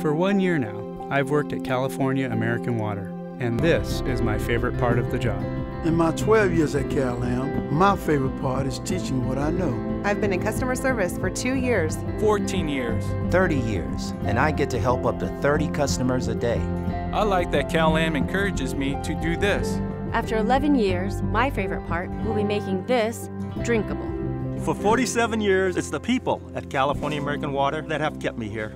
For 1 year now, I've worked at California American Water, and this is my favorite part of the job. In my 12 years at CalAm, my favorite part is teaching what I know. I've been in customer service for 2 years. 14 years. 30 years, and I get to help up to 30 customers a day. I like that CalAm encourages me to do this. After 11 years, my favorite part will be making this drinkable. For 47 years, it's the people at California American Water that have kept me here.